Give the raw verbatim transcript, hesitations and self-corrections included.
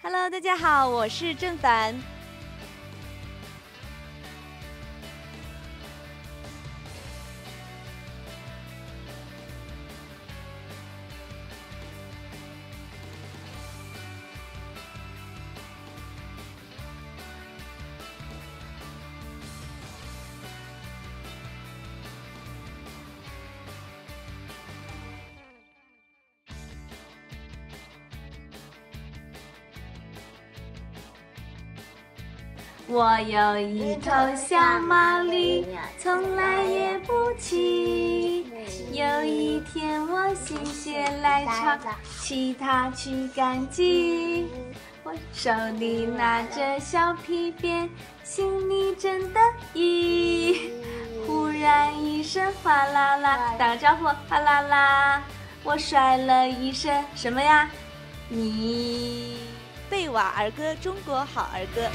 Hello， 大家好，我是郑凡。我有一头小毛驴，从来也不骑。有一天我心血来潮，骑它去赶集。我手里拿着小皮鞭，心里真得意。忽然一声哗啦啦，打个招呼哗啦啦，我摔了一身什么呀？泥。贝瓦儿歌，中国好儿歌。